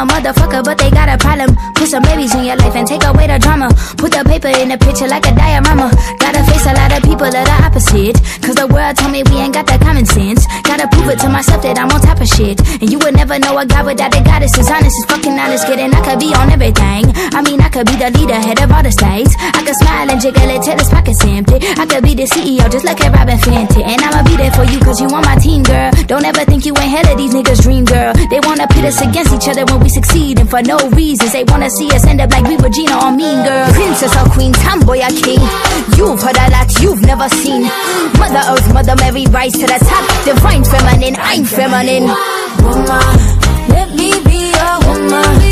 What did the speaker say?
a motherfucker, but they got a problem. Put some babies in your life and take away the drama. Put the paper in the picture like a diorama. Gotta face a lot of people that are opposite, cause the world told me we ain't got that common sense. Gotta prove it to myself that I'm on top of shit. And you would never know a guy without a goddess. As honest as fucking honest, kidding, I could be on everything. I mean, I could be the leader, head of all the states. I could smile and jiggle it till his pockets empty. I could be the CEO, just like at Robin Fenty. And I'ma be there for you, cause you on my team, girl. Don't ever think you ain't hell of these niggas' dream, girl. They wanna pit us against each other when we succeed, and for no reasons. They wanna see us end up like we were Gina or Mean Girl. Princess or queen, tomboy or king, you've heard a lot you've never seen. Mother Earth, Mother Mary, rise to the top. Divine feminine, I'm feminine. Woman, let me be a woman.